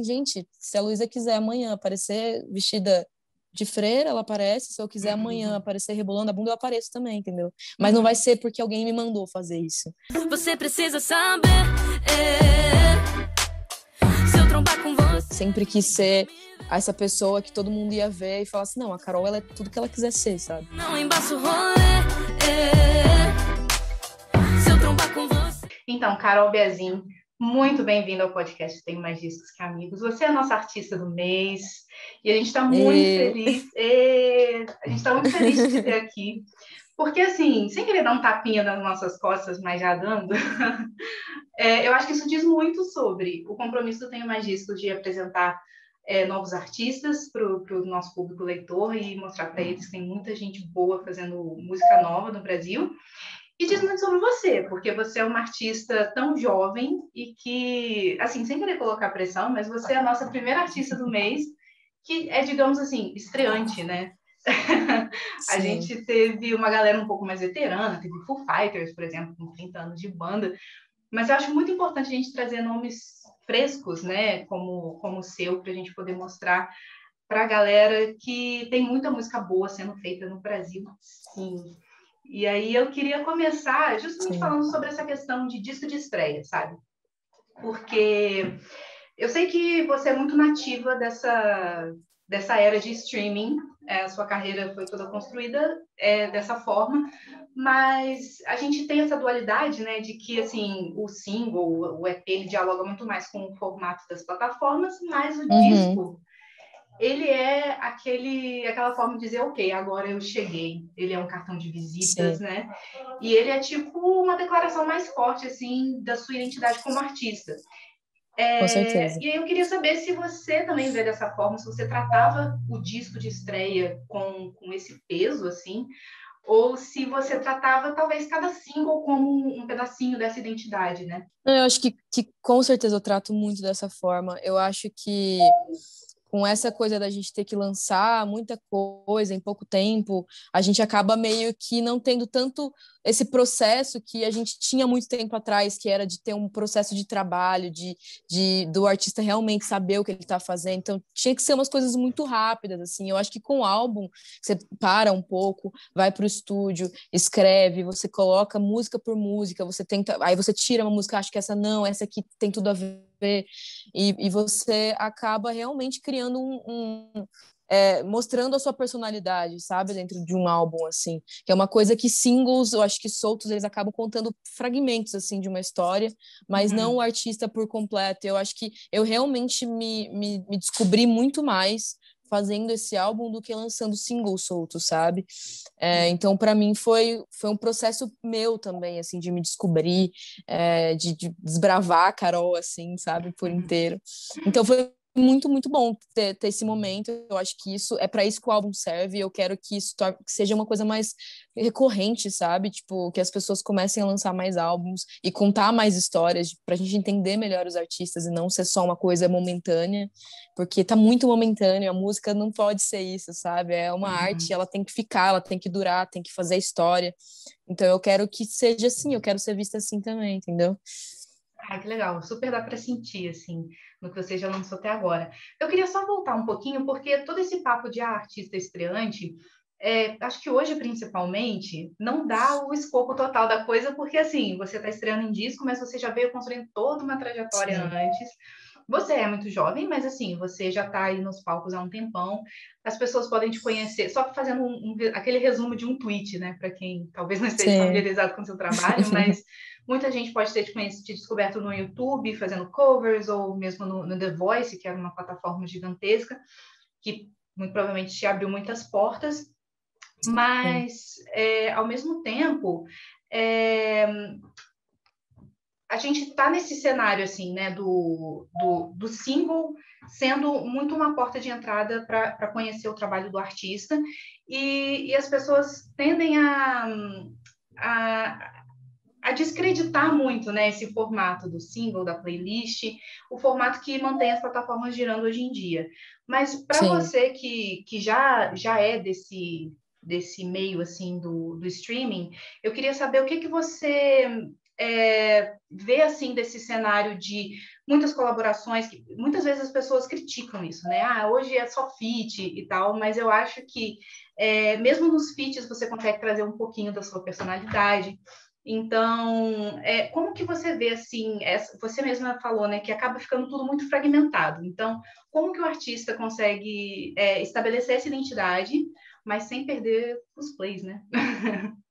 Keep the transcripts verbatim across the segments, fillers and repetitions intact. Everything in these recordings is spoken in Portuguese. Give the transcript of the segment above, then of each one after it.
Gente, se a Luísa quiser amanhã aparecer vestida de freira, ela aparece. Se eu quiser amanhã aparecer rebolando a bunda, eu apareço também, entendeu? Mas não vai ser porque alguém me mandou fazer isso. Você precisa saber, é, se eu trombar com você. Sempre quis ser essa pessoa que todo mundo ia ver e falar assim, não, a Carol, ela é tudo que ela quiser ser, sabe? Não embaço o rolê, é, se eu trombar com você. Então, Carol Biazin, muito bem-vindo ao podcast Tenho Mais Discos Que Amigos. Você é a nossa artista do mês e a gente está muito e... feliz. E... A gente está muito feliz de te ter aqui. Porque, assim, sem querer dar um tapinha nas nossas costas, mas já dando, é, eu acho que isso diz muito sobre o compromisso do Tenho Mais Discos de apresentar é, novos artistas para o nosso público leitor e mostrar para eles que tem muita gente boa fazendo música nova no Brasil. E diz muito sobre você, porque você é uma artista tão jovem e que, assim, sem querer colocar pressão, mas você é a nossa primeira artista do mês, que é, digamos assim, estreante, né? A gente teve uma galera um pouco mais veterana, teve Foo Fighters, por exemplo, com trinta anos de banda, mas eu acho muito importante a gente trazer nomes frescos, né, como, como o seu, para a gente poder mostrar para a galera que tem muita música boa sendo feita no Brasil, sim. E aí eu queria começar justamente Sim. falando sobre essa questão de disco de estreia, sabe? Porque eu sei que você é muito nativa dessa, dessa era de streaming, é, a sua carreira foi toda construída é, dessa forma, mas a gente tem essa dualidade, né, de que assim, o single, o E P, ele dialoga muito mais com o formato das plataformas, mas o uhum. disco... ele é aquele, aquela forma de dizer, ok, agora eu cheguei. Ele é um cartão de visitas, Sim. né? E ele é tipo uma declaração mais forte, assim, da sua identidade como artista. É, com certeza. E aí eu queria saber se você também vê dessa forma, se você tratava o disco de estreia com, com esse peso, assim, ou se você tratava, talvez, cada single como um pedacinho dessa identidade, né? Eu acho que, que com certeza eu trato muito dessa forma. Eu acho que... com essa coisa da gente ter que lançar muita coisa em pouco tempo, a gente acaba meio que não tendo tanto esse processo que a gente tinha muito tempo atrás, que era de ter um processo de trabalho, de, de, do artista realmente saber o que ele está fazendo. Então, tinha que ser umas coisas muito rápidas, assim. Eu acho que com o álbum, você para um pouco, vai para o estúdio, escreve, você coloca música por música, você tenta, aí você tira uma música, acho que essa não, essa aqui tem tudo a ver. E, e você acaba realmente criando um... um é, mostrando a sua personalidade, sabe? Dentro de um álbum, assim. Que é uma coisa que singles, eu acho que soltos, eles acabam contando fragmentos, assim, de uma história, mas uhum. não o artista por completo. Eu acho que eu realmente me, me, me descobri muito mais fazendo esse álbum do que lançando singles soltos, sabe? É, então, para mim, foi, foi um processo meu também, assim, de me descobrir, é, de, de desbravar a Carol, assim, sabe? Por inteiro. Então, foi muito, muito bom ter, ter esse momento. Eu acho que isso é para isso que o álbum serve. Eu quero que isso torne, que seja uma coisa mais recorrente, sabe? Tipo, que as pessoas comecem a lançar mais álbuns e contar mais histórias pra gente entender melhor os artistas e não ser só uma coisa momentânea, porque tá muito momentâneo. A música não pode ser isso, sabe? É uma uhum. arte, ela tem que ficar, ela tem que durar, tem que fazer a história. Então eu quero que seja assim, eu quero ser vista assim também, entendeu? Ah, que legal, super dá para sentir, assim, no que você já lançou até agora. Eu queria só voltar um pouquinho, porque todo esse papo de ah, artista estreante, é, acho que hoje, principalmente, não dá o escopo total da coisa, porque, assim, você está estreando em disco, mas você já veio construindo toda uma trajetória Sim. antes. Você é muito jovem, mas, assim, você já está aí nos palcos há um tempão. As pessoas podem te conhecer, só fazendo um, um, aquele resumo de um tweet, né? Para quem talvez não esteja Sim. familiarizado com o seu trabalho, mas... Muita gente pode ter te conhecido, te descoberto no YouTube, fazendo covers, ou mesmo no, no The Voice, que era uma plataforma gigantesca, que muito provavelmente te abriu muitas portas. Mas, é, ao mesmo tempo, é, a gente está nesse cenário assim, né, do, do, do single sendo muito uma porta de entrada para conhecer o trabalho do artista, e, e as pessoas tendem a... a a descreditar muito, né, esse formato do single, da playlist, o formato que mantém as plataformas girando hoje em dia. Mas para você que, que já, já é desse, desse meio assim, do, do streaming, eu queria saber o que, que você é, ver assim desse cenário de muitas colaborações, que muitas vezes as pessoas criticam isso, né? Ah, hoje é só feat e tal, mas eu acho que é, mesmo nos feats você consegue trazer um pouquinho da sua personalidade. Então, é, como que você vê, assim, essa, você mesma falou, né, que acaba ficando tudo muito fragmentado. Então, como que o artista consegue é, estabelecer essa identidade, mas sem perder os plays, né?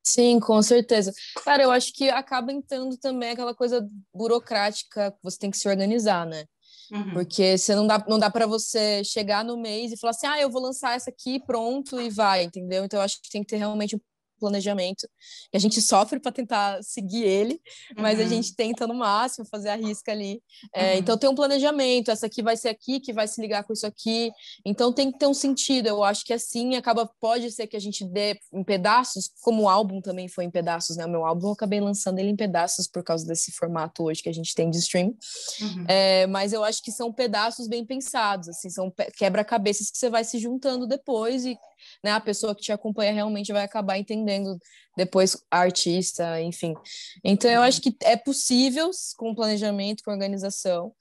Sim, com certeza. Cara, eu acho que acaba entrando também aquela coisa burocrática, você tem que se organizar, né? Uhum. Porque você não dá, não dá para você chegar no mês e falar assim, ah, eu vou lançar essa aqui, pronto, e vai, entendeu? Então, eu acho que tem que ter realmente um planejamento, que a gente sofre para tentar seguir ele, mas uhum. a gente tenta no máximo fazer a risca ali. É, uhum. Então tem um planejamento, essa aqui vai ser aqui, que vai se ligar com isso aqui, então tem que ter um sentido. Eu acho que assim acaba, pode ser que a gente dê em pedaços, como o álbum também foi em pedaços, né? O meu álbum eu acabei lançando ele em pedaços por causa desse formato hoje que a gente tem de stream, uhum. é, mas eu acho que são pedaços bem pensados, assim, são quebra-cabeças que você vai se juntando depois e, né, a pessoa que te acompanha realmente vai acabar entendendo depois a artista, enfim. Então eu acho que é possível, com planejamento, com organização,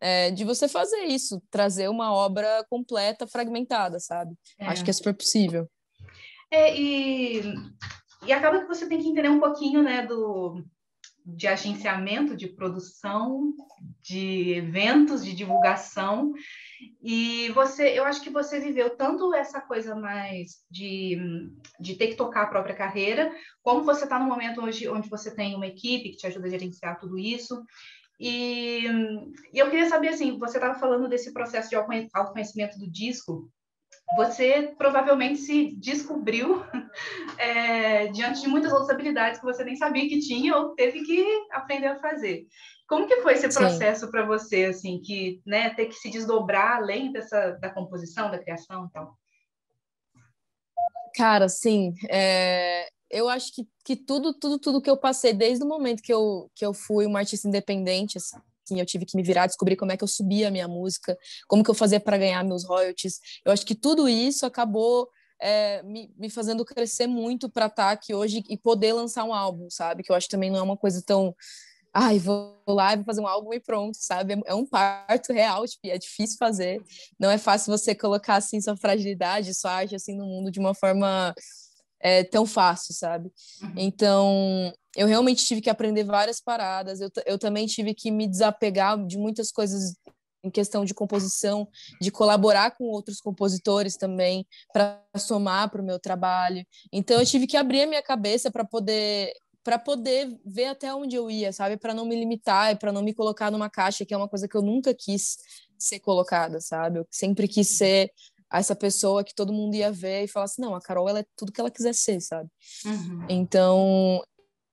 é, de você fazer isso, trazer uma obra completa, fragmentada, sabe? É. Acho que é super possível. É, e, e acaba que você tem que entender um pouquinho, né, do, de agenciamento, de produção, de eventos, de divulgação. E você, eu acho que você viveu tanto essa coisa mais de, de ter que tocar a própria carreira, como você está no momento hoje onde você tem uma equipe que te ajuda a gerenciar tudo isso. E, e eu queria saber, assim, você estava falando desse processo de autoconhecimento do disco, você provavelmente se descobriu é, diante de muitas outras habilidades que você nem sabia que tinha ou teve que aprender a fazer. Como que foi esse processo para você, assim, que, né, ter que se desdobrar além dessa, da composição, da criação e então? tal? Cara, sim, é, eu acho que, que tudo, tudo, tudo que eu passei, desde o momento que eu, que eu fui uma artista independente, assim, eu tive que me virar, descobrir como é que eu subia a minha música, como que eu fazia para ganhar meus royalties, eu acho que tudo isso acabou é, me, me fazendo crescer muito para estar aqui hoje e poder lançar um álbum, sabe? Que eu acho que também não é uma coisa tão... Ai, vou lá e vou fazer um álbum e pronto, sabe? É um parto real, tipo, é difícil fazer. Não é fácil você colocar, assim, sua fragilidade, sua arte, assim, no mundo de uma forma é, tão fácil, sabe? Uhum. Então, eu realmente tive que aprender várias paradas. Eu, eu também tive que me desapegar de muitas coisas em questão de composição, de colaborar com outros compositores também para somar para o meu trabalho. Então, eu tive que abrir a minha cabeça para poder... para poder ver até onde eu ia, sabe? Para não me limitar e para não me colocar numa caixa, que é uma coisa que eu nunca quis ser colocada, sabe? Eu sempre quis ser essa pessoa que todo mundo ia ver e falar assim, não, a Carol, ela é tudo que ela quiser ser, sabe? Uhum. Então,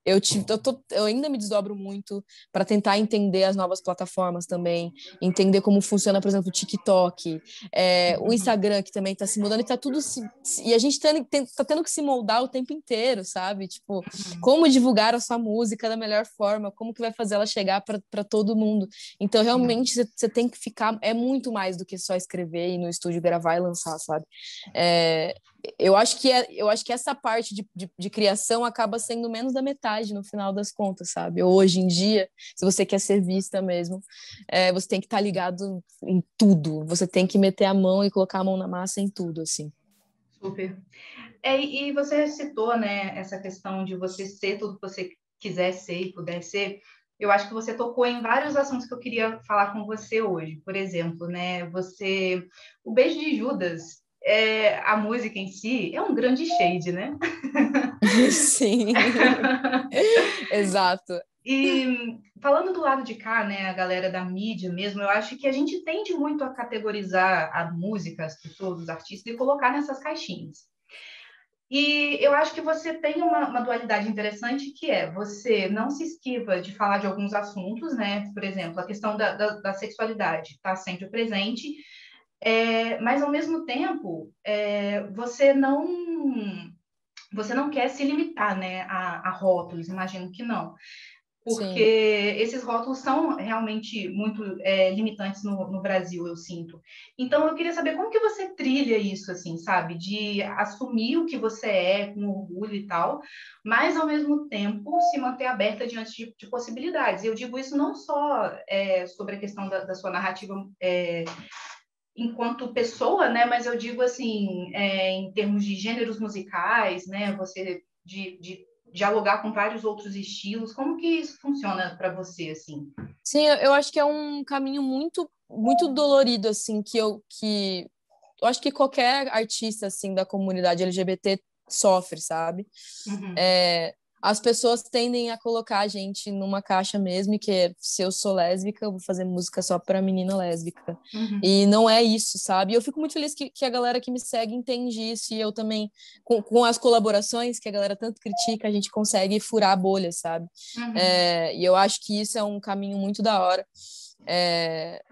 eu, te, eu, tô, eu ainda me desdobro muito para tentar entender as novas plataformas também, entender como funciona, por exemplo, o TikTok, é, o Instagram, que também está se mudando, e tá tudo se, e a gente está tá tendo que se moldar o tempo inteiro, sabe? Tipo, como divulgar a sua música da melhor forma, como que vai fazer ela chegar para todo mundo. Então, realmente, você tem que ficar, é muito mais do que só escrever e ir no estúdio gravar e lançar, sabe? É, eu, acho que é, eu acho que essa parte de, de, de criação acaba sendo menos da metade no final das contas, sabe? Hoje em dia, se você quer ser vista mesmo, é, você tem que estar tá ligado em tudo, você tem que meter a mão e colocar a mão na massa em tudo, assim. Super. É, e você citou, né, essa questão de você ser tudo que você quiser ser e puder ser. Eu acho que você tocou em vários assuntos que eu queria falar com você hoje. Por exemplo, né, você... O Beijo de Judas... É, a música em si é um grande shade, né? Sim, exato. E falando do lado de cá, né, a galera da mídia mesmo, eu acho que a gente tende muito a categorizar a música, as pessoas, os artistas, e colocar nessas caixinhas. E eu acho que você tem uma, uma dualidade interessante, que é você não se esquiva de falar de alguns assuntos, né? Por exemplo, a questão da, da, da sexualidade está sempre presente, É, mas, ao mesmo tempo, é, você, não, você não quer se limitar, né, a, a rótulos, imagino que não. Porque Sim. esses rótulos são realmente muito é, limitantes no, no Brasil, eu sinto. Então, eu queria saber como que você trilha isso, assim, sabe? De assumir o que você é com orgulho e tal, mas, ao mesmo tempo, se manter aberta diante de, de possibilidades. E eu digo isso não só é, sobre a questão da, da sua narrativa é, enquanto pessoa, né? Mas eu digo, assim, é, em termos de gêneros musicais, né? Você... de, de dialogar com vários outros estilos, como que isso funciona para você, assim? Sim, eu acho que é um caminho muito, muito dolorido, assim, que eu, que eu acho que qualquer artista, assim, da comunidade L G B T sofre, sabe? Uhum. É, as pessoas tendem a colocar a gente numa caixa mesmo, que se eu sou lésbica, eu vou fazer música só para menina lésbica. Uhum. E não é isso, sabe? Eu fico muito feliz que, que a galera que me segue entende isso, e eu também, com, com as colaborações que a galera tanto critica, a gente consegue furar a bolha, sabe? Uhum. É, e eu acho que isso é um caminho muito da hora. É...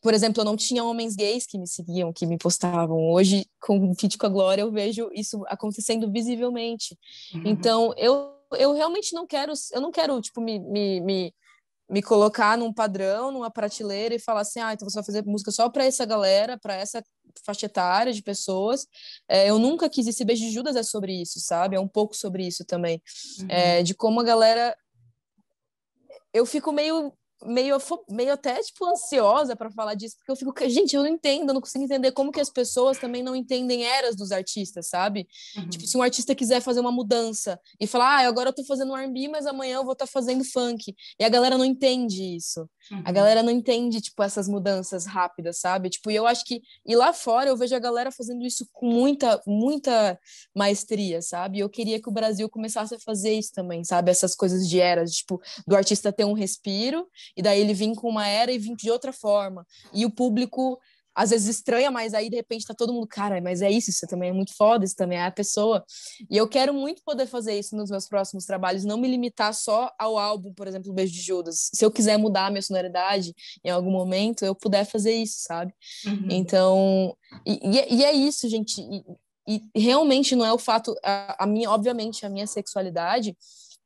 Por exemplo, eu não tinha homens gays que me seguiam, que me postavam. Hoje, com o Fitch a Glória, eu vejo isso acontecendo visivelmente. Uhum. Então, eu, eu realmente não quero, eu não quero tipo, me, me, me, me colocar num padrão, numa prateleira e falar assim, ah, então você vai fazer música só para essa galera, para essa faixa etária de pessoas. É, eu nunca quis esse Beijo de Judas é sobre isso, sabe? É um pouco sobre isso também. Uhum. É, de como a galera... Eu fico meio... Meio, meio até, tipo, ansiosa para falar disso, porque eu fico, gente, eu não entendo, eu não consigo entender como que as pessoas também não entendem eras dos artistas, sabe? Uhum. Tipo, se um artista quiser fazer uma mudança e falar, ah, agora eu tô fazendo R and B, mas amanhã eu vou estar tá fazendo funk. E a galera não entende isso. Uhum. A galera não entende, tipo, essas mudanças rápidas, sabe? Tipo, e eu acho que... E lá fora eu vejo a galera fazendo isso com muita, muita maestria, sabe? Eu queria que o Brasil começasse a fazer isso também, sabe? Essas coisas de eras, tipo, do artista ter um respiro... E daí ele vinha com uma era e vinha de outra forma. E o público, às vezes, estranha, mas aí, de repente, tá todo mundo... Cara, mas é isso, isso também é muito foda, isso também é a pessoa. E eu quero muito poder fazer isso nos meus próximos trabalhos, não me limitar só ao álbum, por exemplo, Beijo de Judas. Se eu quiser mudar a minha sonoridade em algum momento, eu puder fazer isso, sabe? Uhum. Então... E, e é isso, gente. E, e realmente não é o fato... A, a minha, obviamente, a minha sexualidade...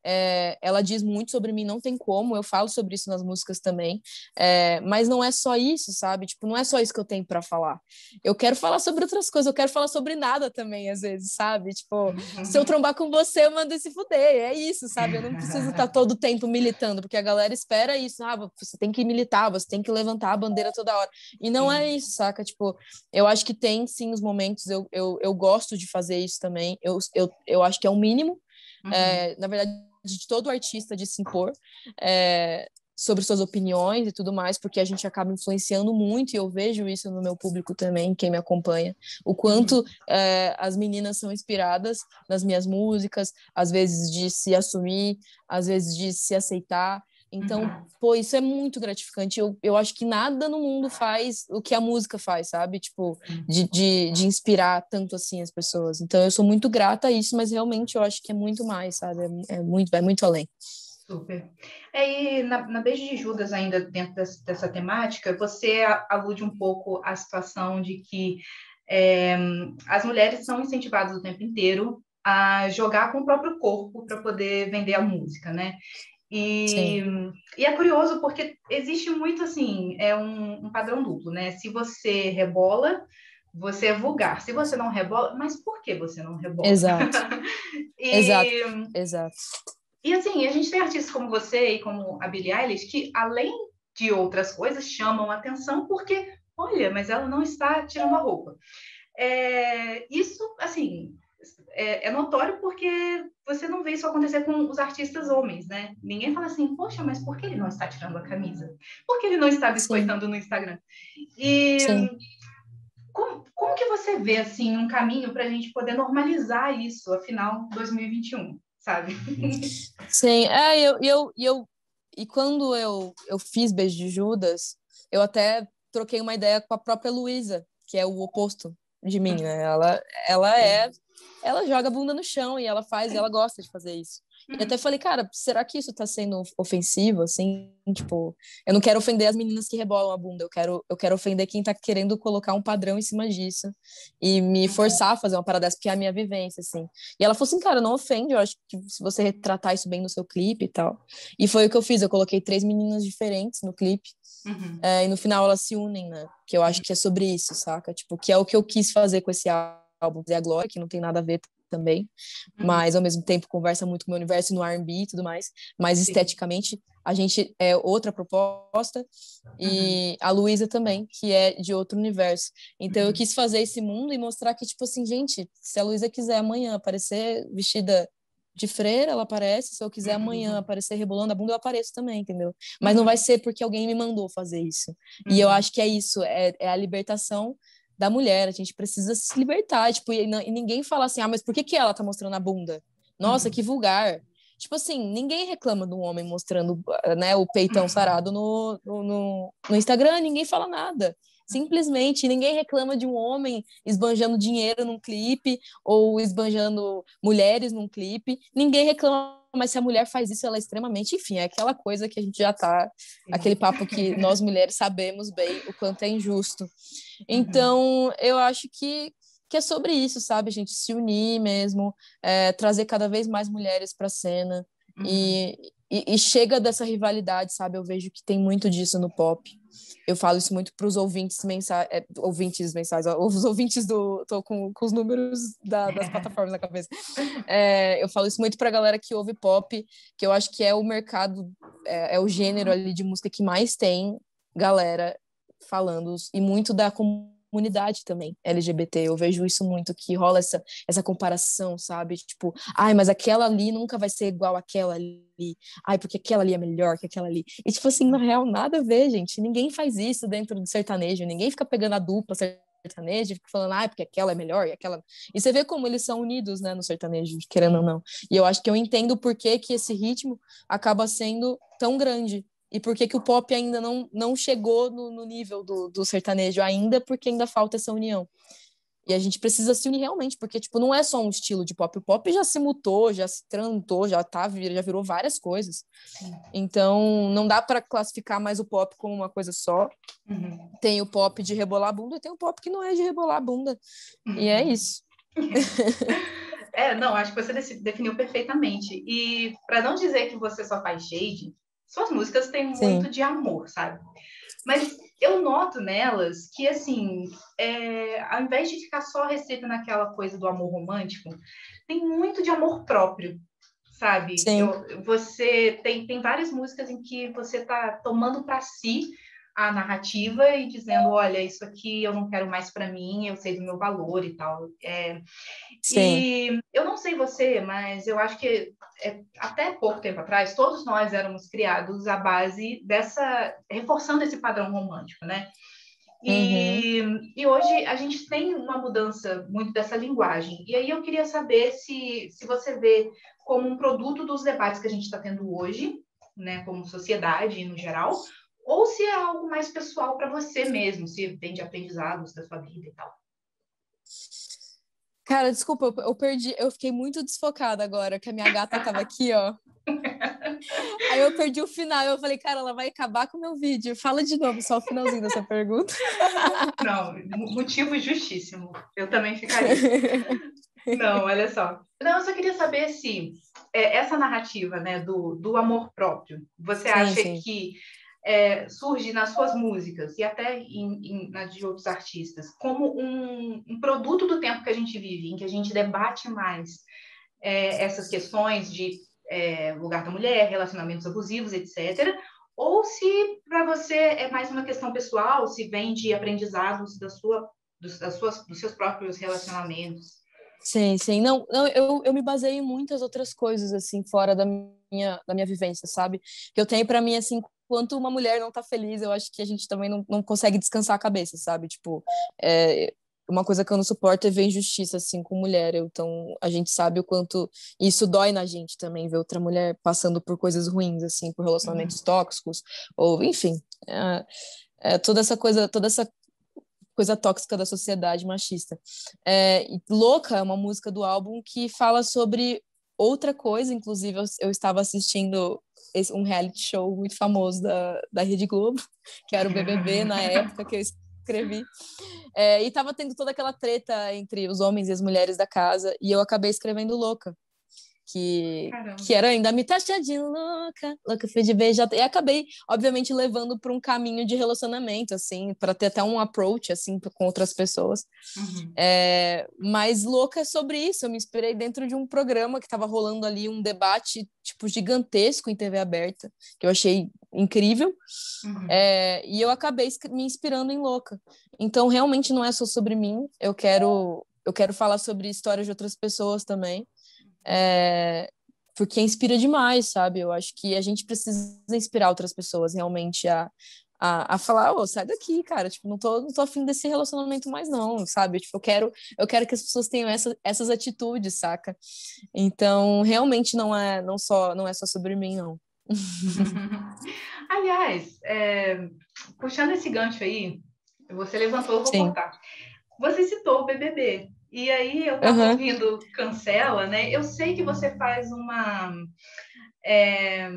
É, ela diz muito sobre mim, não tem como, eu falo sobre isso nas músicas também, é, mas não é só isso, sabe? Tipo, não é só isso que eu tenho pra falar. Eu quero falar sobre outras coisas, eu quero falar sobre nada também, às vezes, sabe? Tipo, se eu trombar com você, eu mando se fuder, é isso, sabe? Eu não preciso estar todo tempo militando, porque a galera espera isso, ah, você tem que militar, você tem que levantar a bandeira toda hora, e não é isso, saca? Tipo, eu acho que tem sim os momentos, eu, eu, eu gosto de fazer isso também, eu, eu, eu acho que é o mínimo. Uhum. É, na verdade, de todo artista de se impor é, sobre suas opiniões e tudo mais, porque a gente acaba influenciando muito, e eu vejo isso no meu público também, quem me acompanha, o quanto uhum. é, as meninas são inspiradas nas minhas músicas, às vezes de se assumir, às vezes de se aceitar. Então, uhum. pô, isso é muito gratificante. Eu, eu acho que nada no mundo faz o que a música faz, sabe? Tipo, de, de, de inspirar tanto assim as pessoas. Então, eu sou muito grata a isso, mas realmente eu acho que é muito mais, sabe? É, é muito, vai muito além. Super. É, e na, na Beijo de Judas, ainda dentro dessa, dessa temática, você alude um pouco à situação de que é, as mulheres são incentivadas o tempo inteiro a jogar com o próprio corpo para poder vender a música, né? E, e é curioso porque existe muito, assim, é um, um padrão duplo, né? Se você rebola, você é vulgar. Se você não rebola, mas por que você não rebola? Exato, e, exato, exato. E, assim, a gente tem artistas como você e como a Billie Eilish que, além de outras coisas, chamam a atenção porque, olha, mas ela não está tirando a roupa. É, isso, assim... É notório porque você não vê isso acontecer com os artistas homens, né? Ninguém fala assim, poxa, mas por que ele não está tirando a camisa? Por que ele não está biscoitando Sim. no Instagram? E como, como que você vê, assim, um caminho para a gente poder normalizar isso, afinal, dois mil e vinte e um, sabe? Sim, é, eu, eu, eu, e quando eu, eu fiz Beijo de Judas, eu até troquei uma ideia com a própria Luísa, que é o oposto de mim, né? Ela, ela é... Ela joga a bunda no chão e ela faz, e ela gosta de fazer isso. E até falei, cara, será que isso tá sendo ofensivo, assim? Tipo, eu não quero ofender as meninas que rebolam a bunda, eu quero, eu quero ofender quem tá querendo colocar um padrão em cima disso e me forçar a fazer uma parada dessa, porque é a minha vivência, assim. E ela falou assim, cara, não ofende, eu acho que se você retratar isso bem no seu clipe e tal. E foi o que eu fiz, eu coloquei três meninas diferentes no clipe. Uhum. É, e no final elas se unem, né? Que eu acho que é sobre isso, saca? Tipo, que é o que eu quis fazer com esse álbum, Fitch a Glória, que não tem nada a ver também, uhum. mas ao mesmo tempo conversa muito com o meu universo no R and B e tudo mais, mas Sim. esteticamente a gente é outra proposta uhum. e a Luísa também, que é de outro universo. Então uhum. eu quis fazer esse mundo e mostrar que, tipo assim, gente, se a Luísa quiser amanhã aparecer vestida de freira, ela aparece, se eu quiser amanhã uhum. aparecer rebolando a bunda, eu apareço também, entendeu? Mas não vai ser porque alguém me mandou fazer isso. Uhum. E eu acho que é isso, é, é a libertação da mulher, a gente precisa se libertar, tipo, e, não, e ninguém fala assim, ah, mas por que que ela tá mostrando a bunda? Nossa, uhum. que vulgar. Tipo assim, ninguém reclama do homem mostrando, né, o peitão sarado no, no, no Instagram, ninguém fala nada. Simplesmente, ninguém reclama de um homem esbanjando dinheiro num clipe, ou esbanjando mulheres num clipe, ninguém reclama. Mas se a mulher faz isso, ela é extremamente... Enfim, é aquela coisa que a gente já tá... Sim. Aquele papo que nós mulheres sabemos bem o quanto é injusto. Então, uhum. eu acho que, que é sobre isso, sabe, gente? Se unir mesmo, é, trazer cada vez mais mulheres pra cena. Uhum. E, e, e chega dessa rivalidade, sabe? Eu vejo que tem muito disso no pop. Eu falo isso muito pros ouvintes mensais... É, ouvintes mensais, ó, os ouvintes do... Tô com, com os números da, das plataformas na cabeça. É, eu falo isso muito pra galera que ouve pop, que eu acho que é o mercado, é, é o gênero ali de música que mais tem galera falando, e muito da comunidade também, L G B T. Eu vejo isso muito, que rola essa, essa comparação, sabe? Tipo, ai, mas aquela ali nunca vai ser igual àquela ali. Ai, porque aquela ali é melhor que aquela ali. E tipo assim, na real, nada a ver, gente. Ninguém faz isso dentro do sertanejo. Ninguém fica pegando a dupla sertaneja e fica falando, ai, porque aquela é melhor e aquela... E você vê como eles são unidos, né, no sertanejo, querendo ou não. E eu acho que eu entendo por que que esse ritmo acaba sendo tão grande. E por que que o pop ainda não, não chegou no, no nível do, do sertanejo ainda, porque ainda falta essa união. E a gente precisa se unir realmente, porque, tipo, não é só um estilo de pop. O pop já se mutou, já se trantou, já, tá, já virou várias coisas. Então, não dá para classificar mais o pop como uma coisa só. Uhum. Tem o pop de rebolar a bunda e tem o pop que não é de rebolar a bunda. Uhum. E é isso. É, não, acho que você definiu perfeitamente. E para não dizer que você só faz shade, suas músicas têm Sim. muito de amor, sabe? Mas eu noto nelas que, assim, é, ao invés de ficar só restrita naquela coisa do amor romântico, tem muito de amor próprio, sabe? Eu, você tem, tem várias músicas em que você está tomando para si a narrativa e dizendo, olha, isso aqui eu não quero mais para mim, eu sei do meu valor e tal. É, e eu não sei você, mas eu acho que é, até pouco tempo atrás, todos nós éramos criados à base dessa... reforçando esse padrão romântico, né? E, uhum. e hoje a gente tem uma mudança muito dessa linguagem. E aí eu queria saber se, se você vê como um produto dos debates que a gente está tendo hoje, né, como sociedade no geral, ou se é algo mais pessoal para você mesmo, se vem de aprendizados da sua vida e tal. Cara, desculpa, eu perdi, eu fiquei muito desfocada agora, que a minha gata tava aqui, ó. Aí eu perdi o final, eu falei, cara, ela vai acabar com o meu vídeo. Fala de novo, só o finalzinho dessa pergunta. Não, motivo justíssimo. Eu também ficaria. Não, olha só. Não, eu só queria saber se é, essa narrativa, né, do, do amor próprio, você sim, acha sim. que É, surge nas suas músicas e até em, em, nas de outros artistas como um, um produto do tempo que a gente vive, em que a gente debate mais é, essas questões de é, lugar da mulher, relacionamentos abusivos, etcétera. Ou se para você é mais uma questão pessoal, se vem de aprendizados da sua, dos, das suas, dos seus próprios relacionamentos. Sim, sim. Não, não eu, eu me baseio em muitas outras coisas, assim, fora da minha, da minha vivência, sabe? Que eu tenho para mim, assim, enquanto uma mulher não tá feliz, eu acho que a gente também não, não consegue descansar a cabeça, sabe? Tipo, é, uma coisa que eu não suporto é ver injustiça, assim, com mulher. Eu, então, a gente sabe o quanto isso dói na gente também, ver outra mulher passando por coisas ruins, assim, por relacionamentos uhum. tóxicos, ou, enfim, é, é, toda essa coisa, toda essa coisa tóxica da sociedade machista. É, Louca é uma música do álbum que fala sobre Outra coisa, inclusive, eu, eu estava assistindo esse, um reality show muito famoso da, da Rede Globo, que era o B B B na época que eu escrevi. É, e estava tendo toda aquela treta entre os homens e as mulheres da casa, e eu acabei escrevendo Louca. Que, que era ainda me taxa de louca, louca fui de beijar. E acabei, obviamente, levando para um caminho de relacionamento, assim, para ter até um approach, assim, com outras pessoas. Uhum. É, mas Louca é sobre isso. Eu me inspirei dentro de um programa que estava rolando ali, um debate, tipo, gigantesco em T V aberta, que eu achei incrível. Uhum. É, e eu acabei me inspirando em Louca. Então, realmente, não é só sobre mim. Eu quero, eu quero falar sobre histórias de outras pessoas também. É, porque inspira demais, sabe? Eu acho que a gente precisa inspirar outras pessoas realmente a, a, a falar, ô, sai daqui, cara, tipo, não tô, não tô afim desse relacionamento mais não, sabe? Tipo, eu quero, eu quero que as pessoas tenham essa, essas atitudes, saca? Então, realmente não é, não só, não é só sobre mim, não. Aliás, é, puxando esse gancho aí, você levantou, eu vou Sim. cortar. Você citou o B B B. E aí, eu estava uhum. ouvindo Cancela, né? Eu sei que você faz uma... É,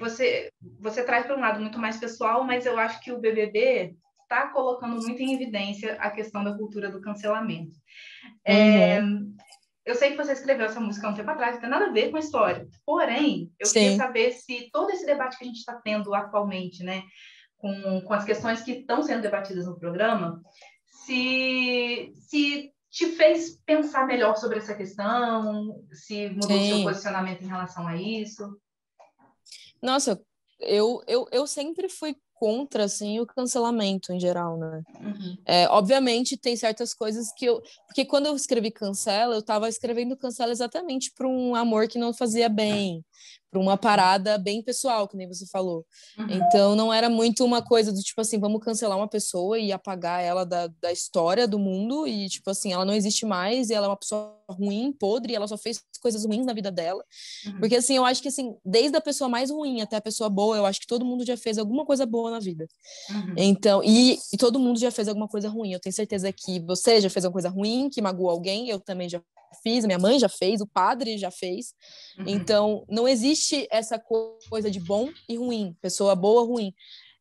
você, você traz para um lado muito mais pessoal, mas eu acho que o B B B está colocando muito em evidência a questão da cultura do cancelamento. É, uhum. Eu sei que você escreveu essa música há um tempo atrás, não tem nada a ver com a história. Porém, eu Sim. queria saber se todo esse debate que a gente está tendo atualmente, né? Com, com as questões que estão sendo debatidas no programa, se... se te fez pensar melhor sobre essa questão? Se mudou o seu posicionamento em relação a isso? Nossa, eu, eu, eu sempre fui contra, assim, o cancelamento em geral, né? Uhum. É, obviamente, tem certas coisas que eu... Porque quando eu escrevi Cancela, eu tava escrevendo Cancela exatamente para um amor que não fazia bem, para uma parada bem pessoal, que nem você falou. Uhum. Então, não era muito uma coisa do tipo assim, vamos cancelar uma pessoa e apagar ela da, da história do mundo e, tipo assim, ela não existe mais e ela é uma pessoa ruim, podre, e ela só fez coisas ruins na vida dela. Uhum. Porque, assim, eu acho que, assim, desde a pessoa mais ruim até a pessoa boa, eu acho que todo mundo já fez alguma coisa boa na vida. Uhum. Então, e, e todo mundo já fez alguma coisa ruim. Eu tenho certeza que você já fez alguma coisa ruim, que magoou alguém, eu também já fiz, minha mãe já fez, o padre já fez. Uhum. Então, não existe essa coisa de bom e ruim, pessoa boa, ruim.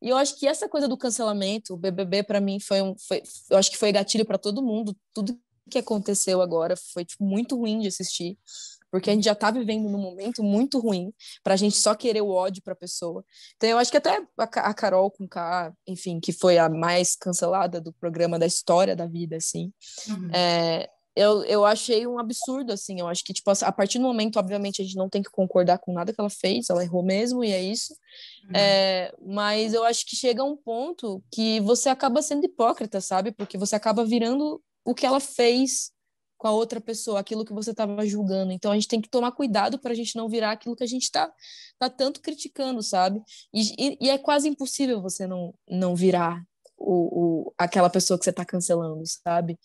E eu acho que essa coisa do cancelamento, o B B B para mim foi um foi, eu acho que foi gatilho para todo mundo. Tudo que aconteceu agora foi tipo, muito ruim de assistir. Porque a gente já tá vivendo num momento muito ruim pra gente só querer o ódio pra pessoa. Então eu acho que até a Carol com K, enfim, que foi a mais cancelada do programa da história da vida, assim, uhum. é, eu, eu achei um absurdo, assim, eu acho que, tipo, a partir do momento, obviamente, a gente não tem que concordar com nada que ela fez, ela errou mesmo e é isso, uhum. é, mas eu acho que chega um ponto que você acaba sendo hipócrita, sabe? Porque você acaba virando o que ela fez com a outra pessoa, aquilo que você estava julgando. Então, a gente tem que tomar cuidado para a gente não virar aquilo que a gente está tá tanto criticando, sabe? E, e, e é quase impossível você não, não virar o, o, aquela pessoa que você está cancelando, sabe?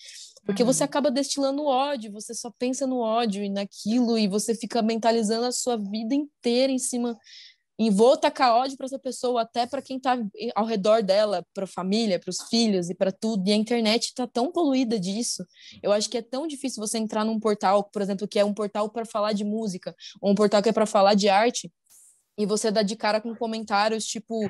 Porque você acaba destilando ódio, você só pensa no ódio e naquilo, e você fica mentalizando a sua vida inteira em cima... E vou tacar ódio para essa pessoa, até para quem tá ao redor dela, para a família, para os filhos e para tudo. E a internet tá tão poluída disso. Eu acho que é tão difícil você entrar num portal, por exemplo, que é um portal para falar de música, ou um portal que é para falar de arte, e você dá de cara com comentários tipo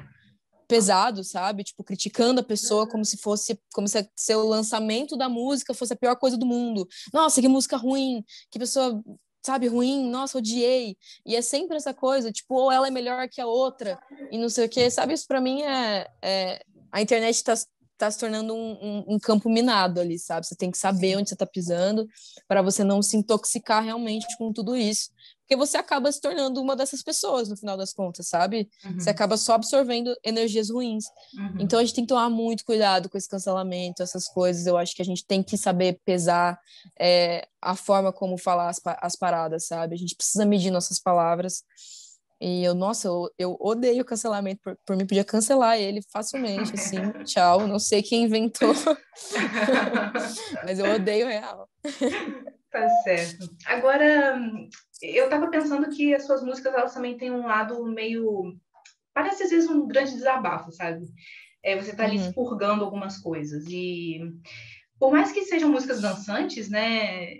pesado, sabe? Tipo, criticando a pessoa como se fosse, como se seu lançamento da música fosse a pior coisa do mundo. Nossa, que música ruim, que pessoa... sabe, ruim, nossa, odiei. E é sempre essa coisa, tipo, ou ela é melhor que a outra, e não sei o quê. Sabe, isso pra mim é... é a internet tá, tá se tornando um, um, um campo minado ali, sabe? Você tem que saber onde você tá pisando pra você não se intoxicar realmente com tudo isso. Porque você acaba se tornando uma dessas pessoas, no final das contas, sabe? Uhum. Você acaba só absorvendo energias ruins. Uhum. Então, a gente tem que tomar muito cuidado com esse cancelamento, essas coisas. Eu acho que a gente tem que saber pesar é, a forma como falar as, as paradas, sabe? A gente precisa medir nossas palavras. E eu, nossa, eu, eu odeio o cancelamento. Por, por mim, podia cancelar ele facilmente, assim. Tchau, não sei quem inventou. Mas eu odeio real. Tá certo. Agora... eu estava pensando que as suas músicas, elas também têm um lado meio... parece, às vezes, um grande desabafo, sabe? É, você está ali uhum. expurgando algumas coisas. E por mais que sejam músicas dançantes, né?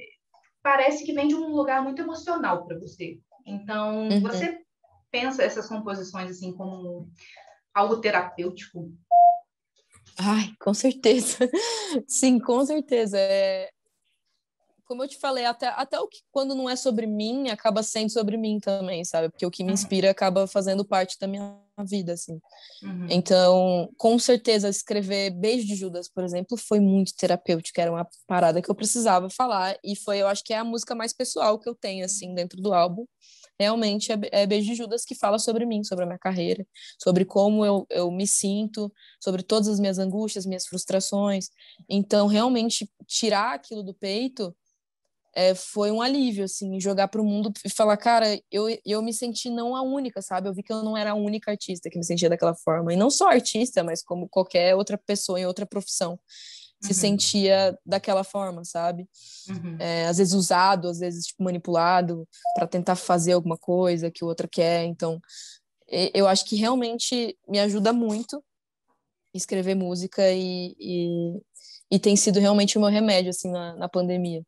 parece que vem de um lugar muito emocional para você. Então, uhum. você pensa essas composições assim como algo terapêutico? Ai, com certeza. Sim, com certeza. É... Como eu te falei, até, até o que, quando não é sobre mim, acaba sendo sobre mim também, sabe? Porque o que me inspira acaba fazendo parte da minha vida, assim. Uhum. Então, com certeza, escrever Beijo de Judas, por exemplo, foi muito terapêutico. Era uma parada que eu precisava falar. E foi, eu acho que é a música mais pessoal que eu tenho, assim, dentro do álbum. Realmente é, é Beijo de Judas, que fala sobre mim, sobre a minha carreira, sobre como eu, eu me sinto, sobre todas as minhas angústias, minhas frustrações. Então, realmente, tirar aquilo do peito... É, foi um alívio, assim, jogar pro mundo e falar, cara, eu, eu me senti não a única, sabe? Eu vi que eu não era a única artista que me sentia daquela forma. E não só artista, mas como qualquer outra pessoa em outra profissão se uhum. sentia daquela forma, sabe? Uhum. É, às vezes usado, às vezes tipo, manipulado para tentar fazer alguma coisa que o outro quer. Então, eu acho que realmente me ajuda muito escrever música e, e, e tem sido realmente o meu remédio, assim, na, na pandemia.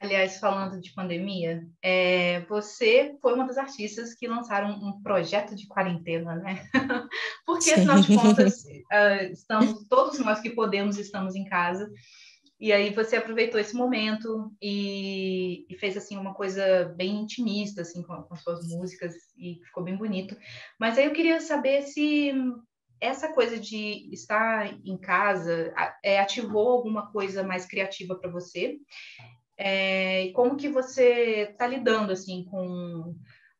Aliás, falando de pandemia, é, você foi uma das artistas que lançaram um projeto de quarentena, né? Porque, afinal de contas, uh, estamos, todos nós que podemos estamos em casa. E aí você aproveitou esse momento e, e fez assim, uma coisa bem intimista assim, com, com suas músicas e ficou bem bonito. Mas aí eu queria saber se essa coisa de estar em casa é, ativou alguma coisa mais criativa para você. É, como que você está lidando assim, com,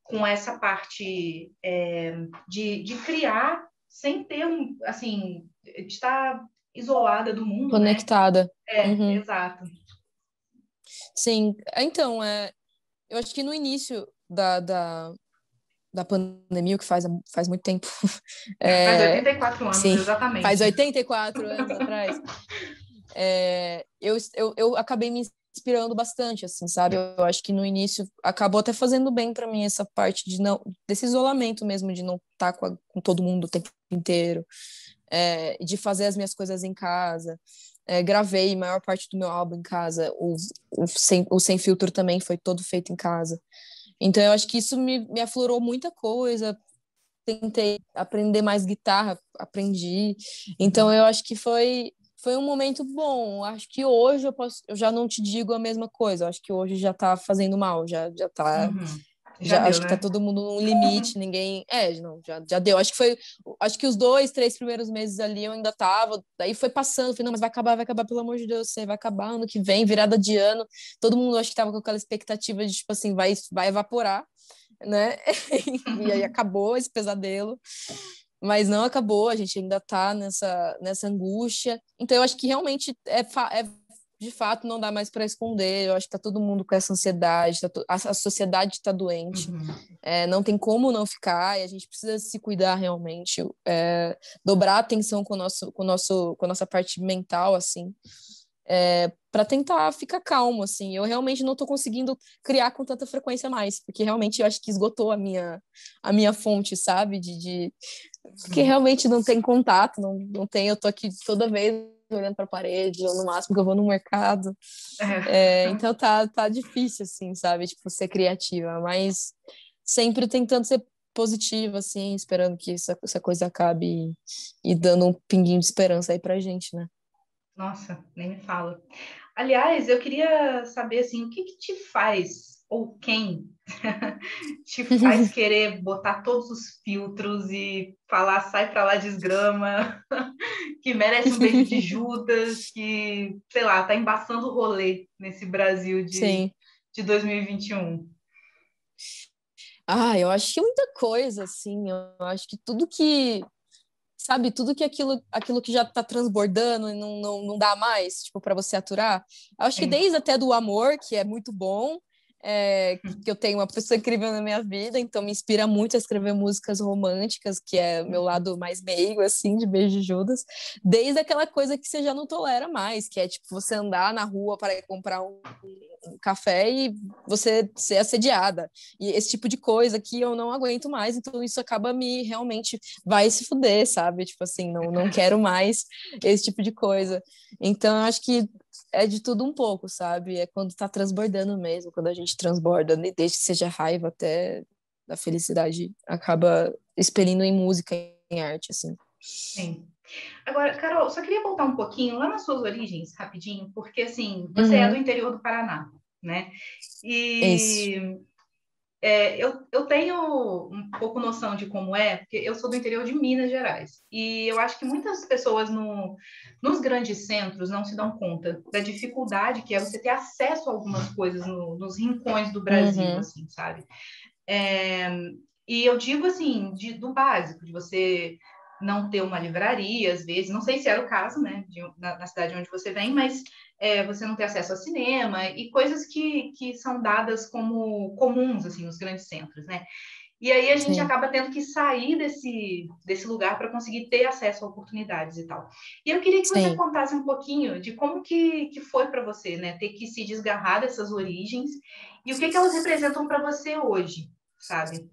com essa parte é, de, de criar sem ter, assim, de estar isolada do mundo, conectada. Né? É, uhum. Exato. Sim, então, é, eu acho que no início da, da, da pandemia, o que faz, faz muito tempo... É, faz oitenta e quatro anos, sim, exatamente. Faz oitenta e quatro anos atrás. É, eu, eu, eu acabei me inspirando bastante, assim, sabe? Eu acho que no início acabou até fazendo bem pra mim essa parte de não, desse isolamento mesmo, de não estar com, a, com todo mundo o tempo inteiro, é, de fazer as minhas coisas em casa. É, gravei a maior parte do meu álbum em casa, o, o, sem, o Sem Filtro também foi todo feito em casa. Então eu acho que isso me, me aflorou muita coisa. Tentei aprender mais guitarra, aprendi. Então eu acho que foi... Foi um momento bom. Acho que hoje eu, posso, eu já não te digo a mesma coisa. Acho que hoje já tá fazendo mal, já, já tá... Uhum. Já já deu, acho, né? Que tá todo mundo num limite, uhum. ninguém... É, não, já, já deu. Acho que foi... Acho que os dois, três primeiros meses ali eu ainda tava... Daí foi passando, falei, não, mas vai acabar, vai acabar, pelo amor de Deus, vai acabar ano que vem, virada de ano. Todo mundo, acho que tava com aquela expectativa de, tipo assim, vai, vai evaporar, né? E aí acabou esse pesadelo. Mas não acabou, a gente ainda tá nessa, nessa angústia. Então, eu acho que realmente, é, é, de fato, não dá mais para esconder. Eu acho que tá todo mundo com essa ansiedade, tá to... a, a sociedade tá doente. Uhum. É, não tem como não ficar, e a gente precisa se cuidar realmente. É, dobrar atenção com, o nosso, com, o nosso, com a nossa parte mental, assim. É, para tentar ficar calmo, assim. Eu realmente não tô conseguindo criar com tanta frequência mais, porque realmente eu acho que esgotou a minha, a minha fonte, sabe? De... de... Porque realmente não tem contato, não, não tem, eu tô aqui toda vez olhando para a parede, ou no máximo que eu vou no mercado, é, então tá, tá difícil, assim, sabe, tipo, ser criativa, mas sempre tentando ser positiva, assim, esperando que essa, essa coisa acabe e, e dando um pinguinho de esperança aí pra gente, né? Nossa, nem me fala. Aliás, eu queria saber, assim, o que que te faz... ou quem te faz querer botar todos os filtros e falar, sai pra lá desgrama, que merece um beijo de Judas, que, sei lá, tá embaçando o rolê nesse Brasil de, de dois mil e vinte e um. Ah, eu acho que muita coisa, assim, eu acho que tudo que... Sabe, tudo que aquilo, aquilo que já tá transbordando e não, não, não dá mais, tipo, pra você aturar. Eu acho Sim. que desde até do amor, que é muito bom, É, que eu tenho uma pessoa incrível na minha vida, então me inspira muito a escrever músicas românticas, que é meu lado mais meigo, assim, de Beijo de Judas, desde aquela coisa que você já não tolera mais, que é tipo você andar na rua para comprar um, um café e você ser assediada, e esse tipo de coisa que eu não aguento mais, então isso acaba me realmente, vai se fuder, sabe, tipo assim, não, não quero mais esse tipo de coisa. Então eu acho que é de tudo um pouco, sabe? É quando tá transbordando mesmo, quando a gente transborda, né? Desde que seja raiva até a felicidade, acaba expelindo em música, em arte, assim. Sim. Agora, Carol, só queria voltar um pouquinho lá nas suas origens, rapidinho, porque, assim, você uhum. é do interior do Paraná, né? E é, eu, eu tenho um pouco noção de como é, porque eu sou do interior de Minas Gerais. E eu acho que muitas pessoas no, nos grandes centros não se dão conta da dificuldade que é você ter acesso a algumas coisas no, nos rincões do Brasil, uhum. assim, sabe? É, e eu digo, assim, de, do básico, de você... não ter uma livraria, às vezes, não sei se era o caso, né, de, na, na cidade onde você vem, mas é, você não ter acesso a cinema e coisas que, que são dadas como comuns, assim, nos grandes centros, né? E aí a gente Sim. acaba tendo que sair desse, desse lugar para conseguir ter acesso a oportunidades e tal. E eu queria que Sim. você contasse um pouquinho de como que, que foi para você, né, ter que se desgarrar dessas origens e o que que elas representam para você hoje, sabe?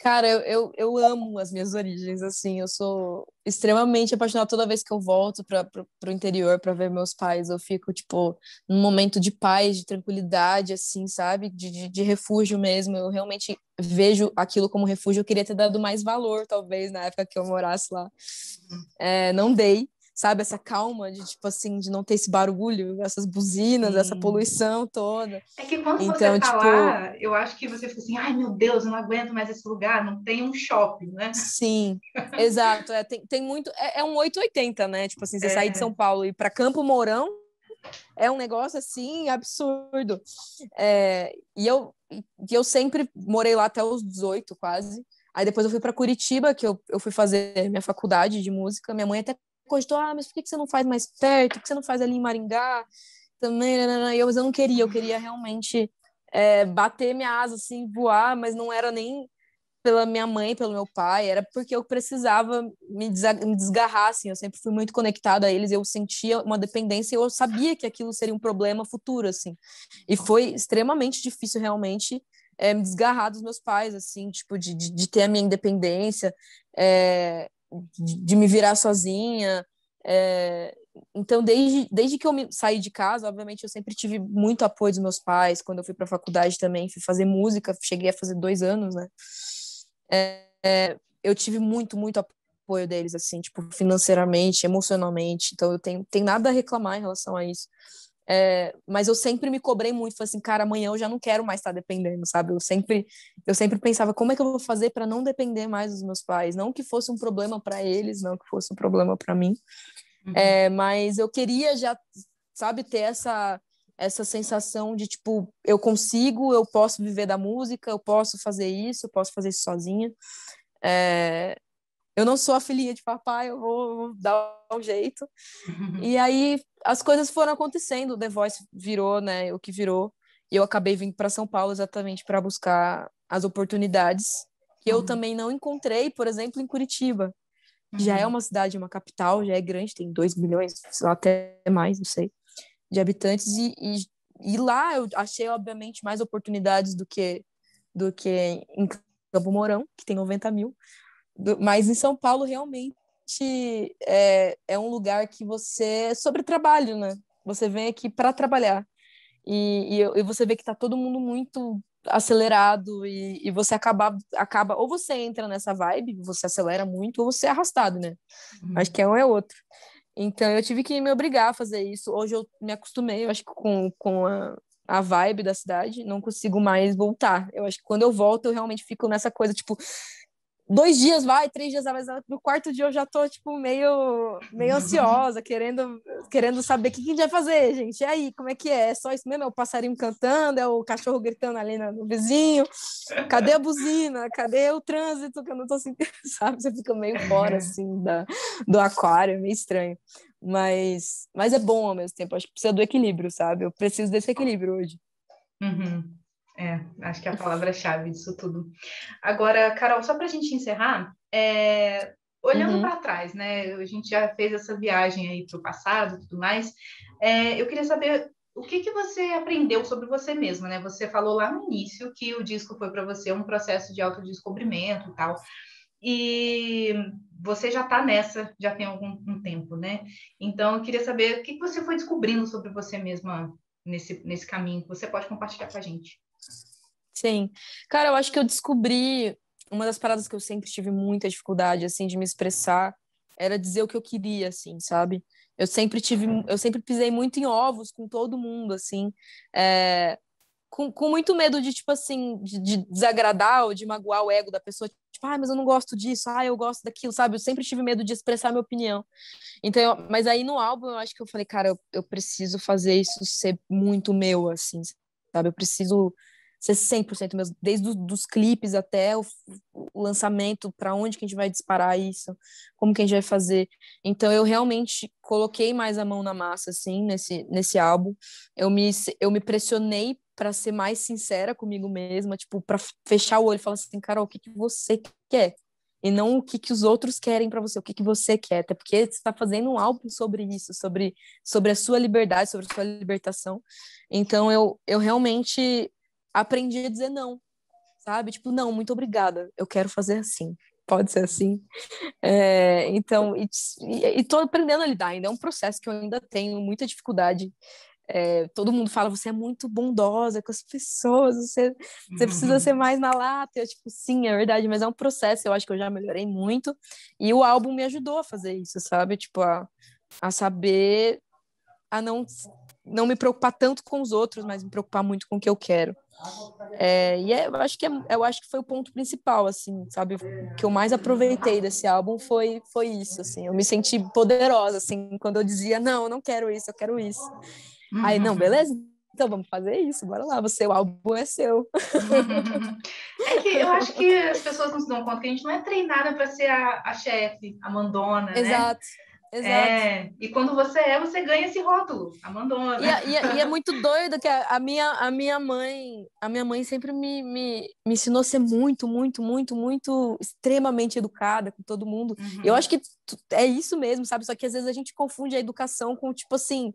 Cara, eu, eu, eu amo as minhas origens, assim, eu sou extremamente apaixonada. Toda vez que eu volto para pro interior para ver meus pais, eu fico, tipo, num momento de paz, de tranquilidade, assim, sabe, de, de, de refúgio mesmo. Eu realmente vejo aquilo como refúgio. Eu queria ter dado mais valor, talvez, na época que eu morasse lá, é, não dei, sabe, essa calma de, tipo assim, de não ter esse barulho, essas buzinas, Sim. essa poluição toda. É que quando então, você tá tipo... lá, eu acho que você fica assim, ai, meu Deus, eu não aguento mais esse lugar, não tem um shopping, né? Sim, exato, é, tem, tem muito, é, é um oito oitenta, né, tipo assim, você é. sair de São Paulo e ir pra Campo Mourão, é um negócio, assim, absurdo. É, e eu, e eu sempre morei lá até os dezoito, quase. Aí depois eu fui pra Curitiba, que eu, eu fui fazer minha faculdade de música, minha mãe até cogitou, ah, mas por que você não faz mais perto? Por que você não faz ali em Maringá? Também, eu, mas eu não queria, eu queria realmente é, bater minha asa, assim, voar, mas não era nem pela minha mãe, pelo meu pai, era porque eu precisava me desgarrar, assim, eu sempre fui muito conectada a eles, eu sentia uma dependência, eu sabia que aquilo seria um problema futuro, assim, e foi extremamente difícil realmente é, me desgarrar dos meus pais, assim, tipo, de, de, de ter a minha independência, é... De, de me virar sozinha, é, então desde, desde que eu me, saí de casa, obviamente eu sempre tive muito apoio dos meus pais. Quando eu fui para a faculdade também, fui fazer música, cheguei a fazer dois anos, né, é, é, eu tive muito, muito apoio deles, assim, tipo, financeiramente, emocionalmente, então eu tenho, tenho nada a reclamar em relação a isso. É, mas eu sempre me cobrei muito, falei assim, cara, amanhã eu já não quero mais estar dependendo, sabe? Eu sempre, eu sempre pensava, como é que eu vou fazer para não depender mais dos meus pais? Não que fosse um problema para eles, não que fosse um problema para mim, uhum. é, mas eu queria já, sabe, ter essa, essa sensação de, tipo, eu consigo, eu posso viver da música, eu posso fazer isso, eu posso fazer isso sozinha. É... Eu não sou a filhinha de papai, eu vou, vou dar um jeito. E aí as coisas foram acontecendo, o The Voice virou, né, o que virou. E eu acabei vindo para São Paulo exatamente para buscar as oportunidades que eu uhum. também não encontrei, por exemplo, em Curitiba. Uhum. Já é uma cidade, uma capital, já é grande, tem dois milhões, até mais, não sei, de habitantes. E, e, e lá eu achei, obviamente, mais oportunidades do que, do que em Campo Mourão, que tem noventa mil. Mas em São Paulo, realmente, é, é um lugar que você... É sobre trabalho, né? Você vem aqui para trabalhar. E, e, e você vê que está todo mundo muito acelerado. E, e você acaba, acaba... Ou você entra nessa vibe, você acelera muito, ou você é arrastado, né? Uhum. Acho que é um é outro. Então, eu tive que me obrigar a fazer isso. Hoje eu me acostumei, eu acho que com, com a, a vibe da cidade. Não consigo mais voltar. Eu acho que quando eu volto, eu realmente fico nessa coisa, tipo... Dois dias vai, três dias vai, no quarto dia eu já tô, tipo, meio, meio ansiosa, querendo, querendo saber o que a gente vai fazer, gente. E aí, como é que é? É só isso mesmo? É o passarinho cantando, é o cachorro gritando ali no vizinho. Cadê a buzina? Cadê o trânsito? Que eu não tô assim, sabe? Você fica meio fora, assim, da, do aquário, meio estranho. Mas, mas é bom ao mesmo tempo, acho que precisa do equilíbrio, sabe? Eu preciso desse equilíbrio hoje. Uhum. É, acho que é a palavra-chave disso tudo. Agora, Carol, só para a gente encerrar, é, olhando uhum. para trás, né? A gente já fez essa viagem aí para o passado e tudo mais. É, eu queria saber o que, que você aprendeu sobre você mesma, né? Você falou lá no início que o disco foi para você um processo de autodescobrimento e tal. e você já está nessa, já tem algum um tempo, né? Então, eu queria saber o que você foi descobrindo sobre você mesma nesse, nesse caminho, que você pode compartilhar com a gente. Sim. Cara, eu acho que eu descobri... Uma das paradas que eu sempre tive muita dificuldade, assim, de me expressar, era dizer o que eu queria, assim, sabe? Eu sempre tive... Eu sempre pisei muito em ovos com todo mundo, assim. É... Com, com muito medo de, tipo assim, de, de desagradar ou de magoar o ego da pessoa. Tipo, ah, mas eu não gosto disso, ah, eu gosto daquilo, sabe? Eu sempre tive medo de expressar minha opinião. Então, eu, mas aí no álbum eu acho que eu falei, cara, eu, eu preciso fazer isso ser muito meu, assim, sabe? Eu preciso ser cem por cento meu, desde os clipes até o, o lançamento, pra onde que a gente vai disparar isso, como que a gente vai fazer. Então, eu realmente coloquei mais a mão na massa, assim, nesse, nesse álbum. Eu me, eu me pressionei para ser mais sincera comigo mesma, tipo, para fechar o olho e falar assim, Carol, o que, que você quer? E não o que, que os outros querem para você, o que, que você quer. Até porque você está fazendo um álbum sobre isso, sobre, sobre a sua liberdade, sobre a sua libertação. Então, eu, eu realmente aprendi a dizer não, sabe? Tipo, não, muito obrigada, eu quero fazer assim. Pode ser assim. É, então, e, e, e tô aprendendo a lidar ainda. É um processo que eu ainda tenho muita dificuldade. É, todo mundo fala, você é muito bondosa com as pessoas, você, você precisa ser mais na lata. Eu, tipo, sim, é verdade, mas é um processo, eu acho que eu já melhorei muito, e o álbum me ajudou a fazer isso, sabe? Tipo, a, a saber, a não, não me preocupar tanto com os outros, mas me preocupar muito com o que eu quero. É, e é, eu, acho que é, eu acho que foi o ponto principal, assim, sabe? O que eu mais aproveitei desse álbum foi, foi isso, assim. Eu me senti poderosa, assim, quando eu dizia, não, eu não quero isso, eu quero isso. Uhum. Aí, não, beleza? Então vamos fazer isso, bora lá, você, o álbum é seu. É que eu acho que as pessoas não se dão conta que a gente não é treinada para ser a, a chefe, a mandona, né? Exato, exato. É, e quando você é, você ganha esse rótulo, a mandona. E, e, e é muito doido que a, a, minha, a minha mãe, a minha mãe sempre me, me, me ensinou a ser muito, muito, muito, muito extremamente educada com todo mundo. Uhum. Eu acho que é isso mesmo, sabe? Só que às vezes a gente confunde a educação com, tipo assim...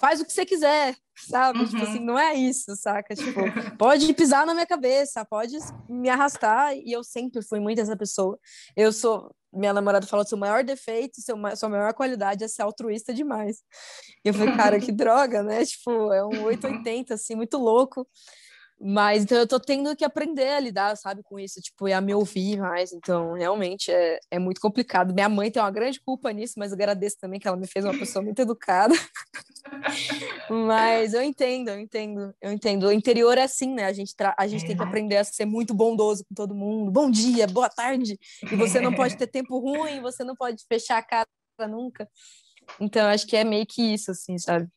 faz o que você quiser, sabe? Uhum. Tipo assim, não é isso, saca? Tipo, pode pisar na minha cabeça, pode me arrastar, e eu sempre fui muito essa pessoa. Eu sou... Minha namorada falou que seu maior defeito, seu, sua maior qualidade é ser altruísta demais. E eu falei, cara, que droga, né? Tipo, é um oitocentos e oitenta, assim, muito louco. Mas, então, eu tô tendo que aprender a lidar, sabe, com isso, tipo, e a me ouvir mais, então, realmente, é, é muito complicado. Minha mãe tem uma grande culpa nisso, mas eu agradeço também que ela me fez uma pessoa muito educada. Mas eu entendo, eu entendo, eu entendo. O interior é assim, né, a gente, tra- a gente tem que aprender a ser muito bondoso com todo mundo. Bom dia, boa tarde, e você não pode ter tempo ruim, você não pode fechar a cara nunca. Então, acho que é meio que isso, assim, sabe?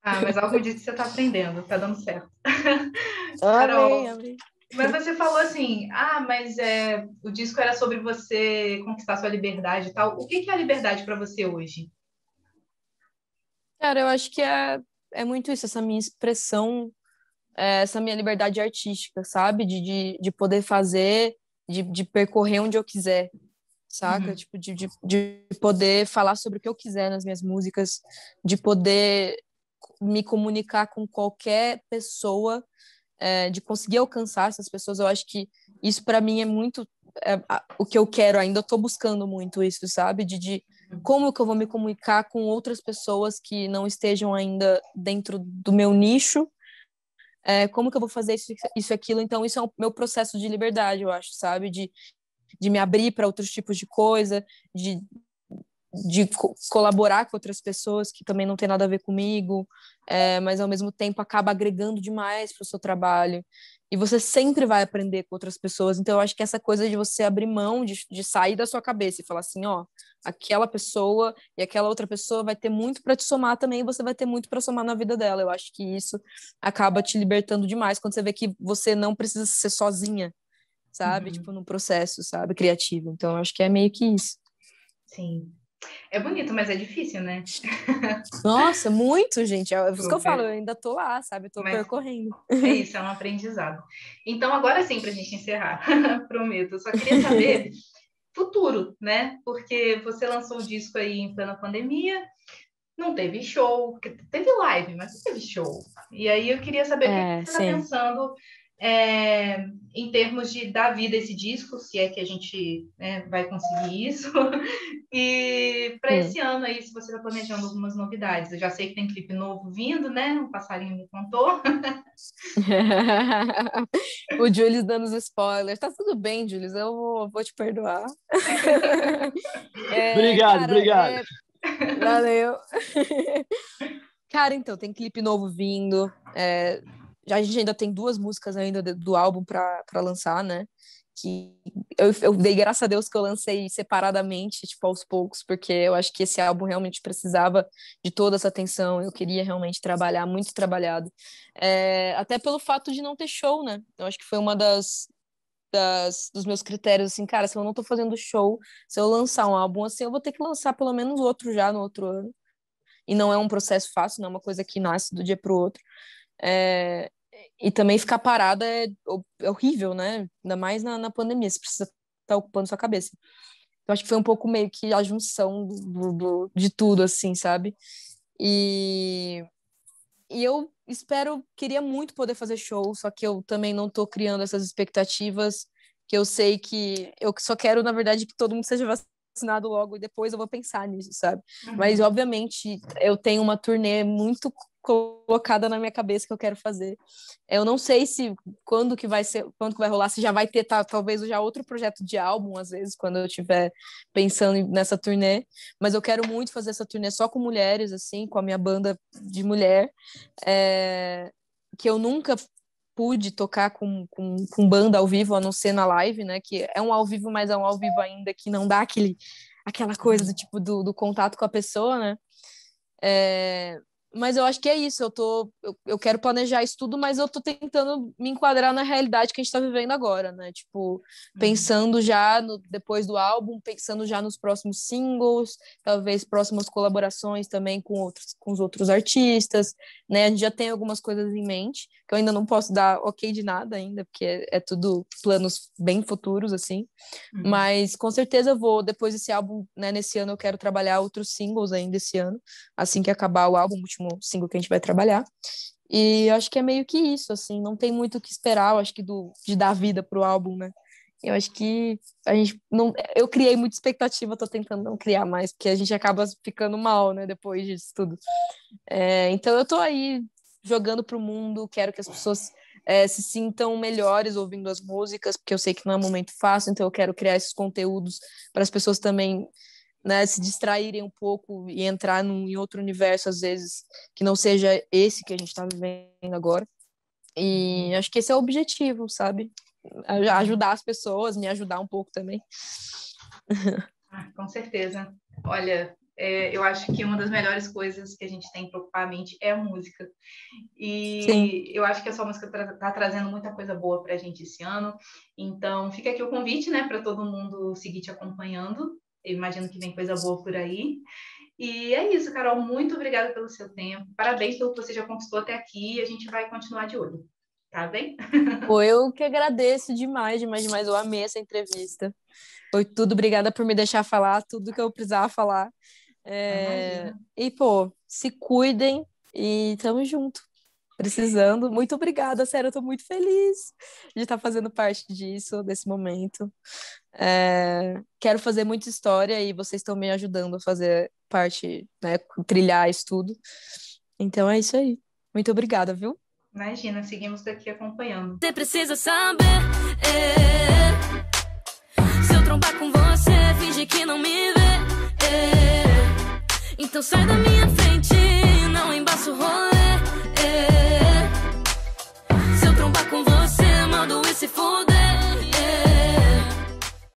Ah, mas algo disso você está aprendendo, está dando certo. Carol, amém, amém. Mas você falou assim, ah, mas é, o disco era sobre você conquistar sua liberdade e tal. O que, que é a liberdade para você hoje? Cara, eu acho que é, é muito isso, essa minha expressão, é, essa minha liberdade artística, sabe? De, de, de poder fazer, de, de percorrer onde eu quiser. Saca? Uhum. Tipo, de, de, de poder falar sobre o que eu quiser nas minhas músicas, de poder me comunicar com qualquer pessoa, é, de conseguir alcançar essas pessoas. Eu acho que isso para mim é muito é, o que eu quero ainda, eu tô buscando muito isso, sabe? De, de como que eu vou me comunicar com outras pessoas que não estejam ainda dentro do meu nicho, é, como que eu vou fazer isso e aquilo. Então isso é o meu processo de liberdade, eu acho, sabe? De, de me abrir para outros tipos de coisa, de de co- colaborar com outras pessoas que também não tem nada a ver comigo, é, mas ao mesmo tempo acaba agregando demais pro seu trabalho, e você sempre vai aprender com outras pessoas. Então eu acho que essa coisa de você abrir mão, de, de sair da sua cabeça e falar assim, ó, aquela pessoa e aquela outra pessoa vai ter muito para te somar também, e você vai ter muito para somar na vida dela. Eu acho que isso acaba te libertando demais, quando você vê que você não precisa ser sozinha, sabe? Uhum. Tipo, num processo, sabe, criativo. Então eu acho que é meio que isso. Sim. É bonito, mas é difícil, né? Nossa, muito, gente. É isso que eu falo, eu ainda tô lá, sabe? Eu tô mas percorrendo. É isso, é um aprendizado. Então, agora sim, pra gente encerrar, prometo. Eu só queria saber futuro, né? Porque você lançou o disco aí em plena pandemia, não teve show, teve live, mas não teve show. E aí eu queria saber é, o que você tá pensando é, em termos de dar vida a esse disco, se é que a gente, né, vai conseguir isso. E para esse ano aí, se você está planejando algumas novidades. Eu já sei que tem clipe novo vindo, né? O passarinho me contou. O Julius dando os spoilers. Tá tudo bem, Julius, eu vou, vou te perdoar. é, obrigado, cara, obrigado. É... Valeu. Cara, então, tem clipe novo vindo. É... A gente ainda tem duas músicas ainda do álbum para lançar, né? Que eu, eu dei graças a Deus que eu lancei separadamente, tipo, aos poucos, porque eu acho que esse álbum realmente precisava de toda essa atenção. Eu queria realmente trabalhar, muito trabalhado. É, até pelo fato de não ter show, né? Eu acho que foi uma das, das dos meus critérios, assim, cara, se eu não tô fazendo show, se eu lançar um álbum assim, eu vou ter que lançar pelo menos outro já no outro ano. E não é um processo fácil, não é uma coisa que nasce do dia pro outro. É, e também ficar parada é, é horrível, né? Ainda mais na, na pandemia, você precisa estar ocupando sua cabeça. Eu acho que foi um pouco meio que a junção do, do, de tudo, assim, sabe? E, e eu espero, queria muito poder fazer show, só que eu também não tô criando essas expectativas, que eu sei que... Eu só quero, na verdade, que todo mundo seja vacinado logo e depois eu vou pensar nisso, sabe? Uhum. Mas, obviamente, eu tenho uma turnê muito... colocada na minha cabeça que eu quero fazer. Eu não sei se quando que vai ser, quando que vai rolar, se já vai ter tá, talvez já outro projeto de álbum, às vezes, quando eu estiver pensando nessa turnê, mas eu quero muito fazer essa turnê só com mulheres, assim, com a minha banda de mulher, é, que eu nunca pude tocar com, com, com banda ao vivo, a não ser na live, né, que é um ao vivo, mas é um ao vivo ainda que não dá aquele, aquela coisa do tipo do, do contato com a pessoa, né, é, mas eu acho que é isso, eu, tô, eu, eu quero planejar isso tudo, mas eu tô tentando me enquadrar na realidade que a gente tá vivendo agora, né? Tipo, pensando já no, depois do álbum, pensando já nos próximos singles, talvez próximas colaborações também com, outros, com os outros artistas, né? A gente já tem algumas coisas em mente, que eu ainda não posso dar ok de nada ainda, porque é, é tudo planos bem futuros, assim. Uhum. Mas com certeza eu vou, depois desse álbum, né? Nesse ano eu quero trabalhar outros singles ainda esse ano, assim que acabar o álbum, último single que a gente vai trabalhar, e acho que é meio que isso, assim, não tem muito o que esperar, eu acho que do, de dar vida pro álbum, né, eu acho que a gente, não, eu criei muita expectativa, tô tentando não criar mais, porque a gente acaba ficando mal, né, depois disso tudo, é, então eu tô aí jogando pro mundo, quero que as pessoas é, se sintam melhores ouvindo as músicas, porque eu sei que não é um momento fácil, então eu quero criar esses conteúdos para as pessoas também, né, se distraírem um pouco e entrar num, em outro universo, às vezes, que não seja esse que a gente está vivendo agora. E acho que esse é o objetivo, sabe? Ajudar as pessoas, me ajudar um pouco também. Ah, com certeza. Olha, é, eu acho que uma das melhores coisas que a gente tem para ocupar a mente é a música. E sim, eu acho que a sua música está tá trazendo muita coisa boa para a gente esse ano. Então, fica aqui o convite, né, para todo mundo seguir te acompanhando. Eu imagino que vem coisa boa por aí. E é isso, Carol. Muito obrigada pelo seu tempo. Parabéns pelo que você já conquistou até aqui. E a gente vai continuar de olho. Tá bem? Pô, eu que agradeço demais, demais, demais. Eu amei essa entrevista. Foi tudo. Obrigada por me deixar falar tudo que eu precisava falar. É... E, pô, se cuidem e tamo junto. Precisando. Muito obrigada, sério. Eu tô muito feliz de estar fazendo parte disso, desse momento. É, quero fazer muita história e vocês estão me ajudando a fazer parte, né, trilhar isso tudo. Então é isso aí. Muito obrigada, viu? Imagina, seguimos daqui acompanhando. Você precisa saber, é, se eu trombar com você, finge que não me vê, é, então sai da minha frente, não embaça o rolê.